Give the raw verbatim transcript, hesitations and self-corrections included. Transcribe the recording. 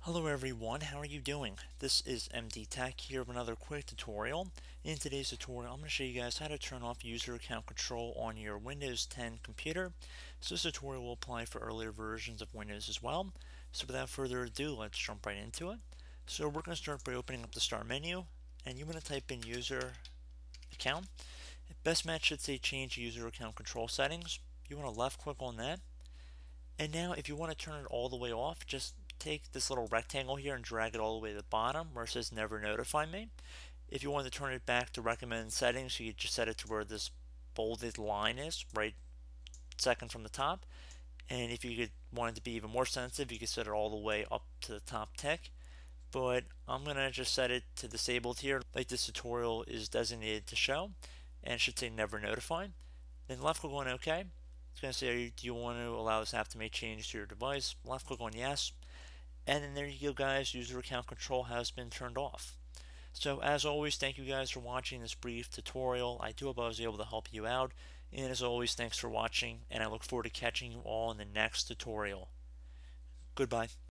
Hello everyone, how are you doing? This is M D Tech here with another quick tutorial. In today's tutorial, I'm going to show you guys how to turn off user account control on your Windows ten computer. So this tutorial will apply for earlier versions of Windows as well. So without further ado, let's jump right into it. So we're going to start by opening up the start menu, and you want to type in user account. Best match should say change user account control settings. You want to left click on that. And now if you want to turn it all the way off, just take this little rectangle here and drag it all the way to the bottom where it says never notify me. If you want to turn it back to recommended settings, you just set it to where this bolded line is, right second from the top. And if you could want it to be even more sensitive, you could set it all the way up to the top tick. But I'm going to just set it to disabled here, like this tutorial is designated to show, and it should say never notify. Then left click on OK. It's going to say, do you want to allow this app to make changes to your device? Left click on yes. And then there you go guys, user account control has been turned off. So as always, thank you guys for watching this brief tutorial. I do hope I was able to help you out. And as always, thanks for watching, and I look forward to catching you all in the next tutorial. Goodbye.